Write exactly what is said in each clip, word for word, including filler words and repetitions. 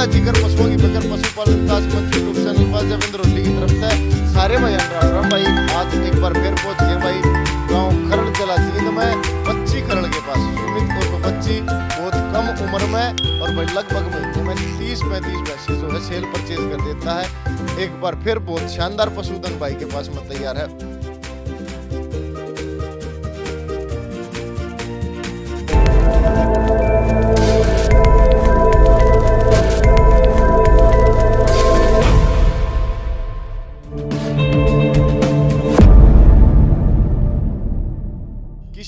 का जिक्र पशुओं की बेकर पशुपालन विकास मंत्री लोक सेवा अजयबिंद्रोली की तरफ से सारे भाई राम राम भाई। आज एक बार फिर पहुंच गए भाई गांव खरल जिला जिले में बच्ची खरल के पास। सुमित और बच्ची बहुत कम उम्र में और लगभग महीने में तीस पैंतीस पैसे जो है सेल परचेज कर देता है। एक बार फिर बहुत शानदार पशुधन भाई के पास में तैयार है।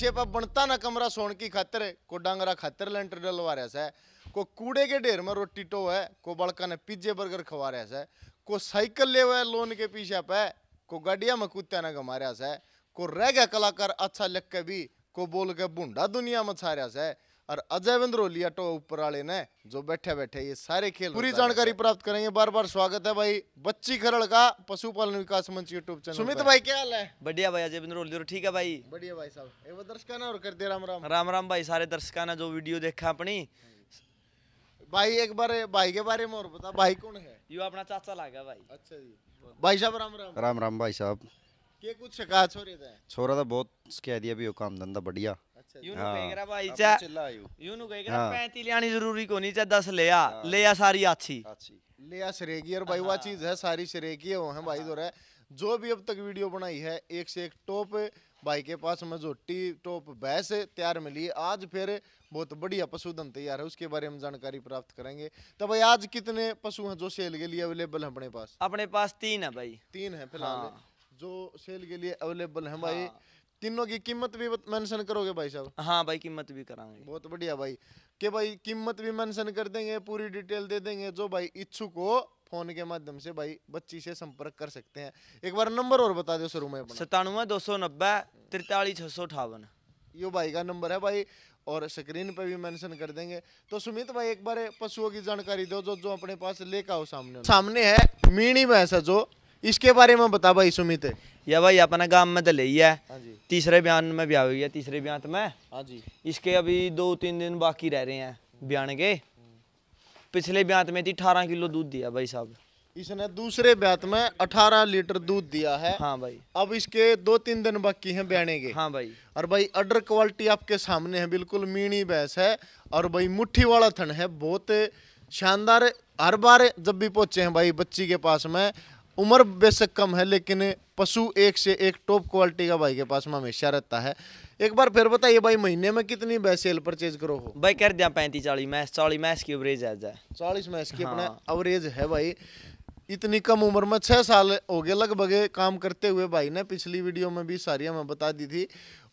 किसे पर बनता ना कमरा सोन की खातिर, को डांगरा खातिर लेंटर डलवा रहा है, को कूड़े के ढेर में रोटी टो है, को बड़का ने पिज्जे बर्गर खवा रहा है, को साइकिल ले हुआ लोन के पीछे पे, को गाड़िया में कुत्ता ना घमा रहा है, को रह गया कलाकार अच्छा लग के भी को बोल के बूंढा दुनिया में छा रहा है। और अजयबिंद्रोली ऑटो ऊपर वाले ने जो बैठे बैठे ये सारे खेल पूरी जानकारी प्राप्त करेंगे। बार बार स्वागत है भाई बच्ची खरल का पशुपालन विकास मंच यूट्यूब चैनल। सुमित भाई क्या हाल है? बढ़िया भाई अजयबिंद्रोली ठीक है भाई। बढ़िया भाई साहब। एक दर्शक ना और कर दे राम राम। राम राम भाई सारे दर्शक ना जो वीडियो देखा अपनी। भाई एक बार भाई के बारे में और बता, भाई कौन है? ये अपना चाचा लागा भाई। अच्छा जी भाई साहब राम राम। राम राम भाई साहब। के कुछ शिकायत हो रही है? छोरा था बहुत कह दिया भी हो काम धंधा बढ़िया। यूं हाँ। भाई यूं हाँ। लियानी जरूरी को नहीं दस लिया हाँ। लिया सारी अच्छी लिया सरेगी और भाई हाँ। वह चीज है सारी सरेगी वो है भाई हाँ। है। जो भी अब तक वीडियो बनाई है एक से एक टॉप भाई के पास में जोटी टॉप भैंस तैयार मिली। आज फिर बहुत बढ़िया पशुधन तैयार है उसके बारे में जानकारी प्राप्त करेंगे। तो भाई आज कितने पशु हैं जो सेल के लिए अवेलेबल है अपने पास? अपने पास तीन है भाई। तीन है फिलहाल जो सेल के लिए अवेलेबल है भाई। तीनों की कीमत भी मेंशन करोगे भाई साहब? हाँ भाई कीमत भी कराएंगे। बहुत बढ़िया भाई के भाई कीमत भी मेंशन कर देंगे, पूरी डिटेल दे देंगे। जो भाई इच्छुक हो फोन के माध्यम से भाई बच्ची से संपर्क कर सकते हैं। एक बार नंबर और बता दो शुरू में। सतानवे दो सौ नब्बे तिरतालीस छह सौ अठावन यो भाई का नंबर है भाई और स्क्रीन पे भी मेंशन कर देंगे। तो सुमित भाई एक बार पशुओं की जानकारी दो जो जो अपने पास लेकर आओ। सामने सामने है मीणी भैंस जो, इसके बारे में बता भाई सुमित। या भाई अपना गांव में तो ले ही है, तीसरे बयान में ब्याह हुई है, तीसरे ब्यांत में। इसके अभी दो तीन दिन बाकी रह रहे हैं ब्यान के। पिछले ब्यांत में थी अठारह किलो दूध दिया भाई साहब। इसने दूसरे ब्यांत में अठारह लीटर दूध दिया है। हाँ भाई अब इसके दो तीन दिन बाकी हैं ब्याने के। हाँ भाई और भाई अडर क्वालिटी आपके सामने है, बिल्कुल मीणी भैंस है और भाई मुट्ठी वाला थन है। बहुत शानदार। हर बार जब भी पहुंचे हैं भाई बच्ची के पास में, उम्र बेशक कम है लेकिन पशु एक से एक टॉप क्वालिटी का भाई के पास में हमेशा रहता है। एक बार फिर बताइए भाई महीने में कितनी सेल परचेज करो हो? भाई कर दिया पैंतीस चालीस मैच चालीस मैच की एवरेज है। चालीस मैच की अपने एवरेज है भाई। इतनी कम उम्र में छः साल हो गए लगभग काम करते हुए भाई ने। पिछली वीडियो में भी सारी हमें बता दी थी।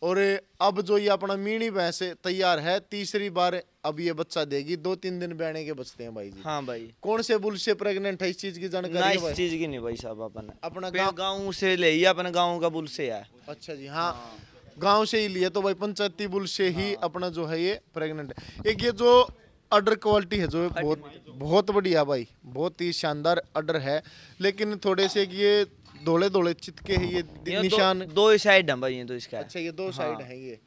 और अब जो ये अपना मीणी भैंस तैयार है तीसरी बार अब ये बच्चा देगी। दो तीन दिन बहने के बचते हैं भाई जी। हाँ भाई कौन से बुल से प्रेग्नेंट है इस चीज की जानकारी? इस चीज की नहीं भाई साहब, अपन अपना गाँव से ले ही अपना गाँव का बुल से है। अच्छा जी हाँ, हाँ। गाँव से ही लिए तो भाई पंचायती बुल से ही अपना जो है ये प्रेग्नेंट है। एक ये जो अडर क्वालिटी है जो बहुत बहुत बढ़िया भाई, बहुत ही शानदार अडर है लेकिन थोड़े से ये धोले धोले चितके है ये, ये निशान दो, दो साइड है भाई ये तो इसका। अच्छा ये दो हाँ। साइड है ये।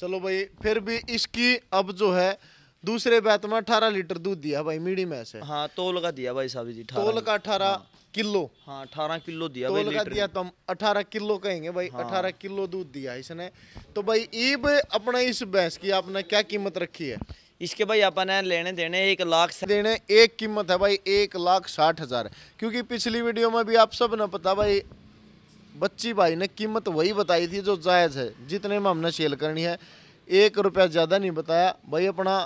चलो भाई फिर भी इसकी अब जो है दूसरे बैत में अठारह लीटर दूध दिया भाई मीडी में से। हाँ तोल का दिया भाई साहब जी। तोल का अठारह किलो। हाँ अठारह किलो दिया भाई लीटर दिया तो हम अठारह किलो कहेंगे भाई। अठारह किलो दूध दिया इसने। तो भाई ईब अपने इस भैंस की आपने क्या कीमत रखी है? इसके भाई अपन लेने देने एक लाख देने एक कीमत है भाई एक लाख साठ हजार। क्योंकि पिछली वीडियो में भी आप सब ने पता भाई बच्ची भाई ने कीमत वही बताई थी जो जायज़ है, जितने में हमने सेल करनी है। एक रुपया ज़्यादा नहीं बताया भाई। अपना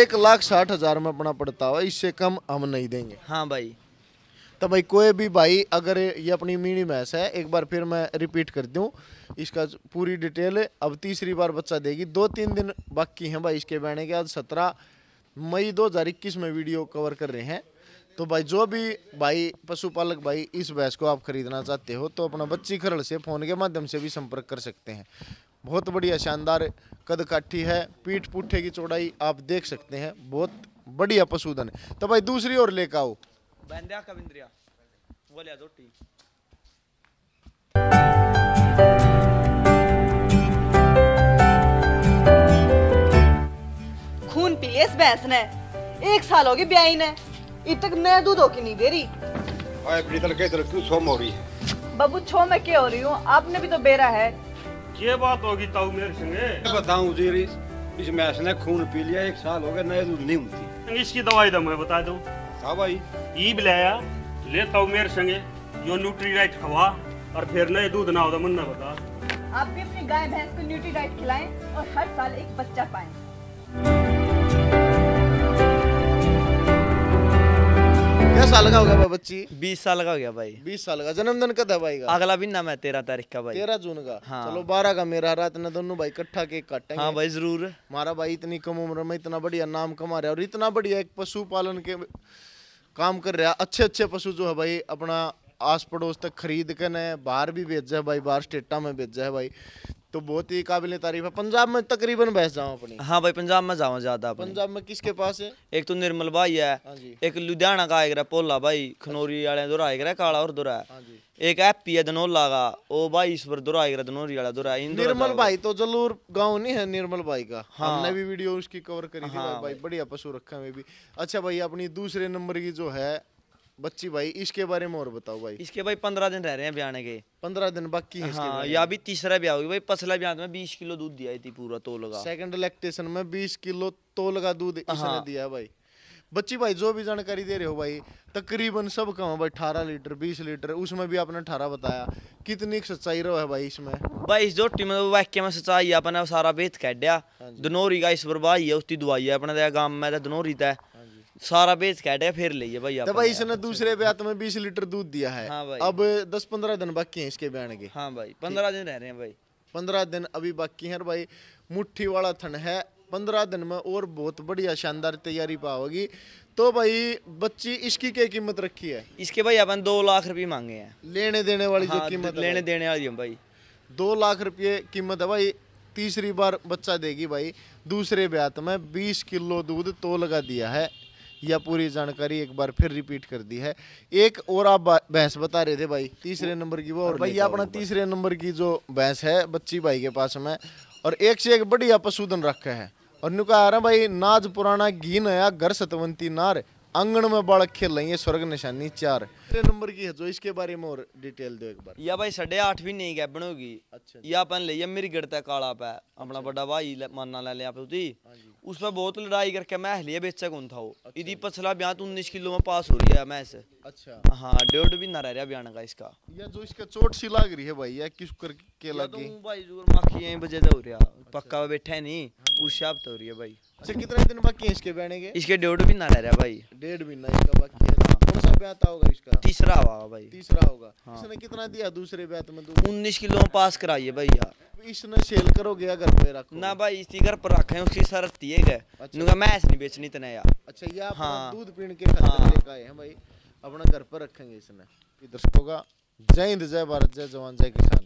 एक लाख साठ हजार में अपना पड़ता हुआ, इससे कम हम नहीं देंगे। हाँ भाई तो भाई कोई भी भाई अगर ये अपनी मीणी भैंस है, एक बार फिर मैं रिपीट कर दूं इसका पूरी डिटेल। अब तीसरी बार बच्चा देगी, दो तीन दिन बाकी हैं भाई इसके बहने के। आज सत्रह मई दो हज़ार इक्कीस में वीडियो कवर कर रहे हैं। तो भाई जो भी भाई पशुपालक भाई इस भैंस को आप खरीदना चाहते हो तो अपना बच्ची खरल से फ़ोन के माध्यम से भी संपर्क कर सकते हैं। बहुत बढ़िया शानदार कद काठी है, पीठ पुट्ठे की चौड़ाई आप देख सकते हैं, बहुत बढ़िया पशुधन। तो भाई दूसरी ओर लेकर आओ। बंदिया कविंद्रिया बोलिया दो टी। खून पी लिया इस भैंस ने, एक साल होगी ब्याई ने, इब तक मैं दूध होके नहीं दे रही। बाबू छो मैं क्या हो रही हूँ, आपने भी तो बेरा है। ये बात होगी ताऊ मेरे संगे। बताऊं जीरी, इस मैस ने खून पी लिया, एक साल हो गया नया दूध नहीं होती। इसकी दवाई दो मैं बता दूं। हाँ भाई। ये बिलाया ले ताऊ मेरे संगे, यो न्यूट्रीडाइट खवा और फिर नए दूध ना होता मुन्ना बता। आप भी अपनी गाय भैंस को न्यूट्रीडाइट खिलाएं और हर साल एक बच्चा पाएं। क्या साल का हो गया भाई बच्ची? बीस साल का हो गया भाई। बीस साल का। जन्मदिन कब है भाई का? अगला भी ना मैं तेरह तारीख का भाई। तेरह जून का। हाँ। चलो बारह का मेरा, रात में दोनों भाई इकट्ठा केक काटेंगे। हाँ भाई जरूर। हमारा भाई इतनी कम उम्र में इतना बढ़िया नाम कमा रहा है और इतना बढ़िया एक पशु पालन के काम कर रहा है। अच्छे अच्छे पशु जो है भाई अपना आस पड़ोस तक खरीद कर ने बाहर भी भेजा है भाई, बाहर स्टेटा में भेजा है भाई, तो बहुत ही काबिल तारीफ है। पंजाब में तकरीबन बहस जाऊँ अपनी। हाँ भाई पंजाब में जाऊँ ज्यादा। पंजाब में किसके पास है? एक तो निर्मल भाई है, एक लुधियाना का आएगा पोला भाई, खनौरी वाले दोरा आएगा काला और दोरा, एक एपी है धनोला का, ओ भाई ईश्वर दोरा आएगा धनौरी वाला दोरा। निर्मल भाई तो जलूर गाँव नहीं है निर्मल भाई का, हमने भी वीडियो उसकी कवर करी थी भाई, बढ़िया पशु रखा है भी। अच्छा भाई अपनी दूसरे नंबर की जो है बच्ची भाई, इसके बारे में और बताओ भाई। इसके भाई पंद्रह दिन रह रहे हैं ब्याने के, पंद्रह दिन बाकी है। हाँ, या भी तीसरा ब्याह होगी भाई। पसला ब्याह में बीस किलो दूध दिया थी पूरा तोल का, सेकंड लैक्टेशन में बीस किलो तोल का दूध इसने दिया भाई। बच्ची भाई जो भी जानकारी दे रहे हो भाई तकरीबन सब कम है भाई, अठारह लीटर बीस लीटर, उसमें भी आपने अठारह बताया, कितनी सच्चाई रहो है भाई इसमें? भाई इस जोटी में वाक्य में सच्चाई अपने सारा बेत कैडया, धनोरी का ईश्वर भाई है उसकी दवाई है अपने गांव में धनोरी तय सारा बेच कैटे फिर ले भाई। तो भाई इसने दूसरे ब्यात में बीस लीटर दूध दिया है। हाँ भाई। अब दस पंद्रह दिन बाकी हैं इसके ब्यान के। हाँ भाई पंद्रह दिन रह रहे हैं भाई, पंद्रह दिन अभी बाकी हैं भाई। मुट्ठी वाला थन है, पंद्रह दिन में और बहुत बढ़िया शानदार तैयारी पाओगी। तो भाई बच्ची इसकी क्या कीमत रखी है? इसके भाई अपन दो लाख रुपये मांगे हैं, लेने देने वाली जो कीमत, लेने देने वाली है भाई दो लाख रुपये कीमत है भाई। तीसरी बार बच्चा देगी भाई, दूसरे ब्यात में बीस किलो दूध तो लगा दिया है, यह पूरी जानकारी एक बार फिर रिपीट कर दी है। एक और आप भैंस बता रहे थे भाई तीसरे नंबर की, वो और भाई अपना तीसरे नंबर की जो भैंस है बच्ची भाई के पास में, और एक से एक बढ़िया पशुधन रखा है और नुका आ रहा भाई, नाज पुराना घी नया घर सतवंती नार, आंगन में बालक खेल रही है स्वर्ग निशानी चार। तीसरे नंबर की है जो, इसके बारे में और डिटेल दो एक बार। या भाई साढ़े आठ भी नहीं कैबन होगी। अच्छा। या अपन ले मेरी गिरता काला पे अपना बड़ा भाई मानना ले लिया उस पर बहुत लड़ाई करके मैं लिया बेचा कौन था वो। अच्छा। इधी पछला ब्याह तो उन्नीस किलो में पास हो रही है मैस। अच्छा। हाँ डेढ़ भी ना रह रहा ब्याह का इसका, या जो इसका चोट सी लाग रही है भाई, या किस करके लगी भाई माखी यही वजह हो रहा, पक्का बैठा नहीं उशाब तो हो रही है भाई। अच्छा कितने दिन बाकी है इसके बहने के? इसके डेढ़ भी ना रह रहा भाई, डेढ़ भी ना इसका बाकी है। ब्यात होगा इसका? तीसरा होगा भाई। तीसरा होगा। हाँ। इसने कितना दिया दूसरे ब्यात में? उन्नीस किलो में पास कराइए भाई। यार इसने सेल करोगे या घर पे रखोगे? ना भाई इसी घर पर रखे हैं, उसकी शर्त ये है। अच्छा। मैं ऐसे नहीं बेचनी इतना यार। अच्छा ये आप दूध पीने के खातिर लेके आए हैं भाई, अपना घर पर रखेंगे इसने। दर्शकों का जय हिंद, जय भारत, जय जवान, जय किसान।